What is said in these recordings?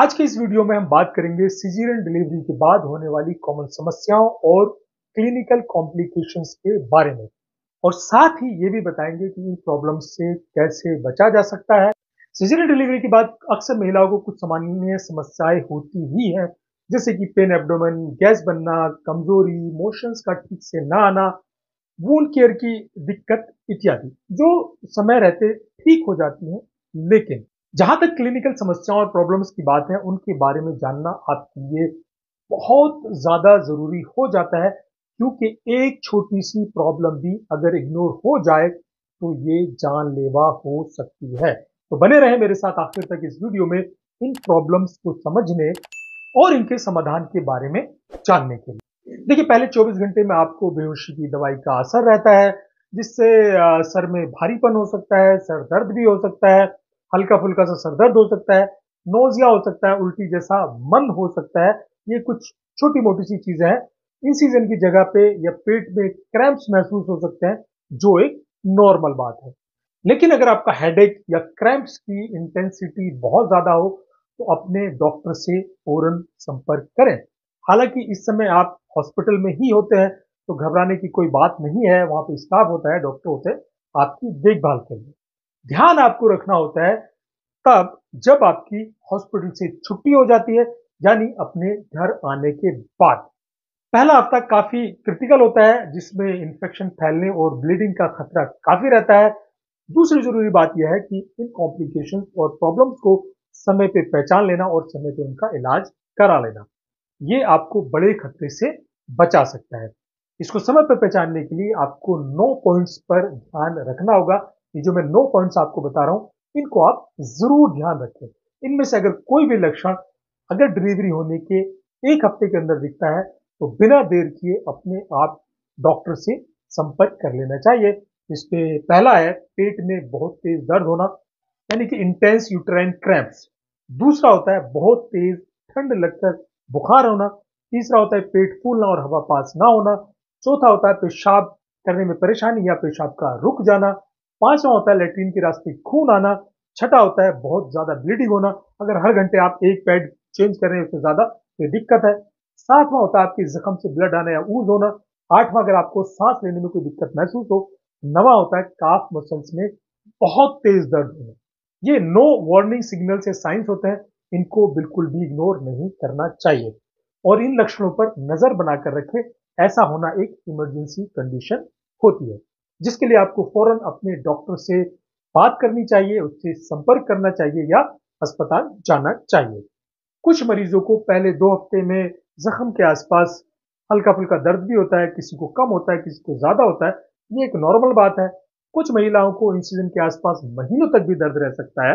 आज के इस वीडियो में हम बात करेंगे सीजरियन डिलीवरी के बाद होने वाली कॉमन समस्याओं और क्लिनिकल कॉम्प्लिकेशंस के बारे में, और साथ ही ये भी बताएंगे कि इन प्रॉब्लम से कैसे बचा जा सकता है। सीजरियन डिलीवरी के बाद अक्सर महिलाओं को कुछ सामान्य समस्याएं होती ही हैं, जैसे कि पेन एब्डोमेन, गैस बनना, कमजोरी, मोशंस का ठीक से ना आना, वूंड केयर की दिक्कत इत्यादि, जो समय रहते ठीक हो जाती है। लेकिन जहां तक क्लिनिकल समस्याओं और प्रॉब्लम्स की बात है, उनके बारे में जानना आपके लिए बहुत ज्यादा जरूरी हो जाता है, क्योंकि एक छोटी सी प्रॉब्लम भी अगर इग्नोर हो जाए तो ये जानलेवा हो सकती है। तो बने रहें मेरे साथ आखिर तक इस वीडियो में इन प्रॉब्लम्स को समझने और इनके समाधान के बारे में जानने के लिए। देखिए, पहले 24 घंटे में आपको बेहोशी की दवाई का असर रहता है, जिससे सर में भारीपन हो सकता है, सर दर्द भी हो सकता है, हल्का फुल्का सा सरदर्द हो सकता है, नोजिया हो सकता है, उल्टी जैसा मन हो सकता है। ये कुछ छोटी मोटी सी चीजें हैं। इन सीजन की जगह पे या पेट में क्रैम्प्स महसूस हो सकते हैं, जो एक नॉर्मल बात है। लेकिन अगर आपका हेडेक या क्रैम्प्स की इंटेंसिटी बहुत ज्यादा हो तो अपने डॉक्टर से फौरन संपर्क करें। हालांकि इस समय आप हॉस्पिटल में ही होते हैं, तो घबराने की कोई बात नहीं है। वहां पर स्टाफ होता है, डॉक्टर होते हैं आपकी देखभाल के लिए। ध्यान आपको रखना होता है तब जब आपकी हॉस्पिटल से छुट्टी हो जाती है, यानी अपने घर आने के बाद। पहला हफ्ता काफी क्रिटिकल होता है, जिसमें इन्फेक्शन फैलने और ब्लीडिंग का खतरा काफी रहता है। दूसरी जरूरी बात यह है कि इन कॉम्प्लिकेशंस और प्रॉब्लम्स को समय पे पहचान लेना और समय पे उनका इलाज करा लेना, ये आपको बड़े खतरे से बचा सकता है। इसको समय पर पहचानने के लिए आपको 9 पॉइंट्स पर ध्यान रखना होगा। ये जो मैं 9 पॉइंट्स आपको बता रहा हूं, इनको आप जरूर ध्यान रखें। इनमें से अगर कोई भी लक्षण अगर डिलीवरी होने के 1 हफ्ते के अंदर दिखता है, तो बिना देर किए अपने आप डॉक्टर से संपर्क कर लेना चाहिए। इसमें पहला है पेट में बहुत तेज दर्द होना, यानी कि इंटेंस यूट्राइन क्रैम्प्स। दूसरा होता है बहुत तेज ठंड लगकर बुखार होना। तीसरा होता है पेट फूलना और हवा पास ना होना। चौथा होता है पेशाब करने में परेशानी या पेशाब का रुक जाना। पांचवा होता है लेट्रीन के रास्ते खून आना। छठा होता है बहुत ज्यादा ब्लीडिंग होना, अगर हर घंटे आप एक पैड चेंज कर रहे हैं उससे ज्यादा तो दिक्कत है। सातवां होता है आपके जख्म से ब्लड आना या ऊज होना। आठवां, अगर आपको सांस लेने में कोई दिक्कत महसूस हो। नवा होता है काफ मसल्स में बहुत तेज दर्द होना। ये 9 वार्निंग सिग्नल्स या साइंस होते हैं, इनको बिल्कुल भी इग्नोर नहीं करना चाहिए और इन लक्षणों पर नजर बनाकर रखें। ऐसा होना एक इमरजेंसी कंडीशन होती है, जिसके लिए आपको फौरन अपने डॉक्टर से बात करनी चाहिए, उससे संपर्क करना चाहिए या अस्पताल जाना चाहिए। कुछ मरीजों को पहले 2 हफ्ते में जख्म के आसपास हल्का फुल्का दर्द भी होता है, किसी को कम होता है, किसी को ज्यादा होता है, ये एक नॉर्मल बात है। कुछ महिलाओं को इंसिडेंट के आसपास महीनों तक भी दर्द रह सकता है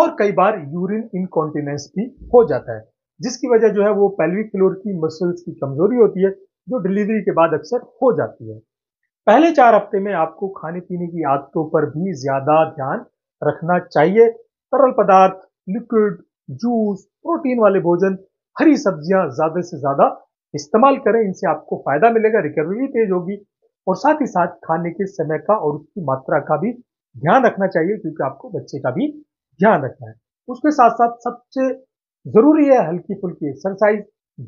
और कई बार यूरिन इनकॉन्टिनेंस भी हो जाता है, जिसकी वजह जो है वो पेल्विक फ्लोर की मसल्स की कमजोरी होती है, जो डिलीवरी के बाद अक्सर हो जाती है। पहले 4 हफ्ते में आपको खाने पीने की आदतों पर भी ज्यादा ध्यान रखना चाहिए। तरल पदार्थ, लिक्विड, जूस, प्रोटीन वाले भोजन, हरी सब्जियां ज्यादा से ज्यादा इस्तेमाल करें। इनसे आपको फायदा मिलेगा, रिकवरी तेज होगी। और साथ ही साथ खाने के समय का और उसकी मात्रा का भी ध्यान रखना चाहिए, क्योंकि आपको बच्चे का भी ध्यान रखना है। उसके साथ साथ सबसे जरूरी है हल्की फुल्की एक्सरसाइज,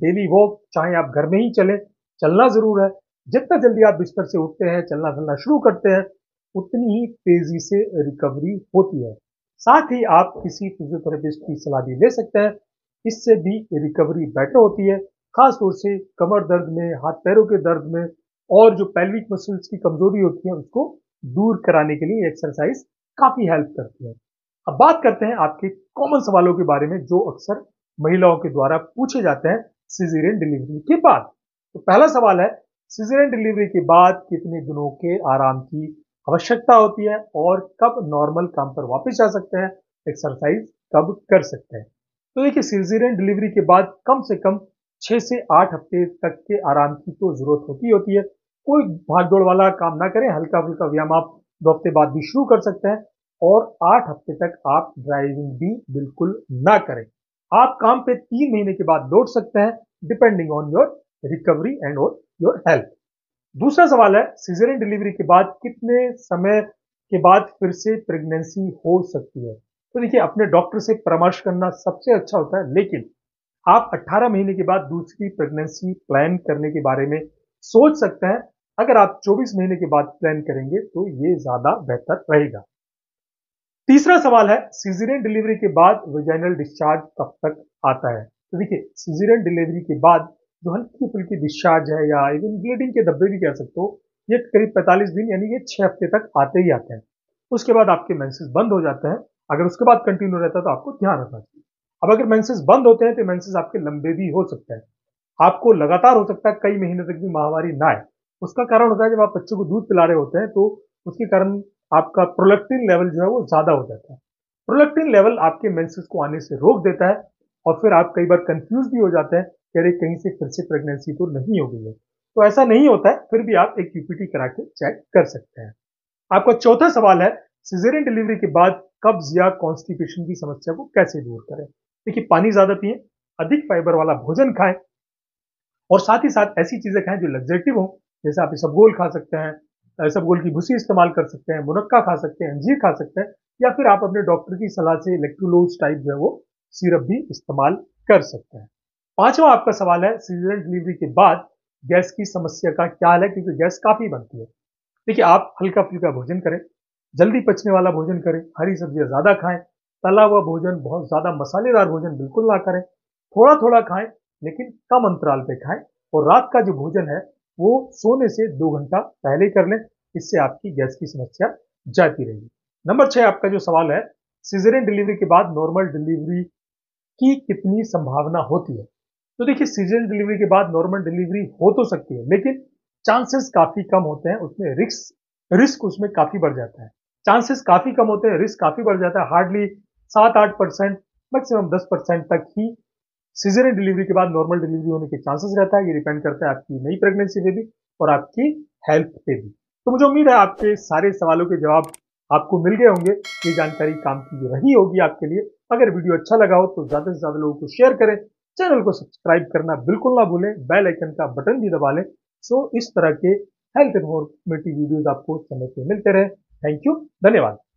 डेली वॉक, चाहे आप घर में ही चलें, चलना जरूर है। जितना जल्दी आप बिस्तर से उठते हैं, चलना फिरना शुरू करते हैं, उतनी ही तेजी से रिकवरी होती है। साथ ही आप किसी फिजियोथेरेपिस्ट की सलाह भी ले सकते हैं, इससे भी रिकवरी बेटर होती है, खासतौर से कमर दर्द में, हाथ पैरों के दर्द में और जो पेल्विक मसल्स की कमजोरी होती है उसको दूर कराने के लिए एक्सरसाइज काफी हेल्प करती है। अब बात करते हैं आपके कॉमन सवालों के बारे में, जो अक्सर महिलाओं के द्वारा पूछे जाते हैं सीजरियन डिलीवरी के बाद। तो पहला सवाल है, सीजरियन डिलीवरी के बाद कितने दिनों के आराम की आवश्यकता होती है और कब नॉर्मल काम पर वापस जा सकते हैं, एक्सरसाइज कब कर सकते हैं। तो देखिए, सीजरियन डिलीवरी के बाद कम से कम 6 से 8 हफ्ते तक के आराम की तो जरूरत होती है। कोई भागदौड़ वाला काम ना करें, हल्का फुल्का व्यायाम आप 2 हफ्ते बाद भी शुरू कर सकते हैं और 8 हफ्ते तक आप ड्राइविंग भी बिल्कुल ना करें। आप काम पे 3 महीने के बाद लौट सकते हैं, depending on your recovery and और योर हेल्थ। दूसरा सवाल है, सीजरियन डिलीवरी के बाद कितने समय के बाद फिर से प्रेगनेंसी हो सकती है। तो देखिए, अपने डॉक्टर से परामर्श करना सबसे अच्छा होता है, लेकिन आप 18 महीने के बाद दूसरी प्रेगनेंसी प्लान करने के बारे में सोच सकते हैं। अगर आप 24 महीने के बाद प्लान करेंगे तो ये ज्यादा बेहतर रहेगा। तीसरा सवाल है, सीजरियन डिलीवरी के बाद वेजाइनल डिस्चार्ज कब तक आता है? तो देखिए, सीजरियन डिलीवरी के बाद जो हल्की फुल्की डिस्चार्ज है या इवन ब्लीडिंग के धब्बे भी कह सकते हो, ये करीब 45 दिन यानी ये 6 हफ्ते तक आते ही आते हैं। उसके बाद आपके मेंसेस बंद हो जाते हैं। अगर उसके बाद कंटिन्यू रहता है तो आपको ध्यान रखना चाहिए। अब अगर मेंसेस बंद होते हैं तो मेंसेस आपके लंबे भी हो सकते हैं, आपको लगातार हो सकता है कई महीने तक भी माहवारी ना आए। उसका कारण होता है जब आप बच्चों को दूध पिला रहे होते हैं तो उसके कारण आपका प्रोलैक्टिन लेवल जो है वो ज्यादा हो जाता है। प्रोलैक्टिन लेवल आपके मेंसेस को आने से रोक देता है और फिर आप कई बार कंफ्यूज भी हो जाते हैं कि अरे कहीं से फिर से प्रेगनेंसी तो नहीं हो गई है। तो ऐसा नहीं होता है, फिर भी आप एक यूपीटी करा के चेक कर सकते हैं। आपका चौथा सवाल है, सिजरियन डिलीवरी के बाद कब्ज या कॉन्स्टिपेशन की समस्या को कैसे दूर करें? देखिए, पानी ज्यादा पिए, अधिक फाइबर वाला भोजन खाएं और साथ ही साथ ऐसी चीजें खाएं जो लग्जरेटिव हो, जैसे आप इसबगोल खा सकते हैं, इसबगोल की भूसी इस्तेमाल कर सकते हैं, मुनक्का खा सकते हैं, अंजीर खा सकते हैं, या फिर आप अपने डॉक्टर की सलाह से इलेक्ट्रोलोज टाइप जो है वो सिरप भी इस्तेमाल कर सकते हैं। पांचवा आपका सवाल है, सीजरियन डिलीवरी के बाद गैस की समस्या का क्या हाल है, क्योंकि गैस काफी बनती है। देखिए, आप हल्का फुल्का भोजन करें, जल्दी पचने वाला भोजन करें, हरी सब्जियां ज्यादा खाएं, तला हुआ भोजन, बहुत ज्यादा मसालेदार भोजन बिल्कुल ना करें, थोड़ा थोड़ा खाएं लेकिन कम अंतराल पे खाएं, और रात का जो भोजन है वो सोने से 2 घंटा पहले कर लें। इससे आपकी गैस की समस्या जाती रहेगी। नंबर 6 आपका जो सवाल है, सीजरियन डिलीवरी के बाद नॉर्मल डिलीवरी की कितनी संभावना होती है? तो देखिए, सीजरियन डिलीवरी के बाद नॉर्मल डिलीवरी हो तो सकती है, लेकिन चांसेस काफी कम होते हैं, उसमें रिस्क उसमें काफी बढ़ जाता है। चांसेस काफी कम होते हैं, रिस्क काफी बढ़ जाता है। हार्डली 7-8% मैक्सिमम 10% तक ही सीजरियन डिलीवरी के बाद नॉर्मल डिलीवरी होने के चांसेस रहता है। ये डिपेंड करता है आपकी नई प्रेगनेंसी पे भी और आपकी हेल्थ पे भी। तो मुझे उम्मीद है आपके सारे सवालों के जवाब आपको मिल गए होंगे, ये जानकारी काम की रही होगी आपके लिए। अगर वीडियो अच्छा लगा हो तो ज्यादा से ज्यादा लोगों को शेयर करें, चैनल को सब्सक्राइब करना बिल्कुल ना भूलें, बेल आइकन का बटन भी दबा लें, सो इस तरह के हेल्थ इन्फॉर्मेटिव वीडियोस आपको समय से मिलते रहे। थैंक यू, धन्यवाद।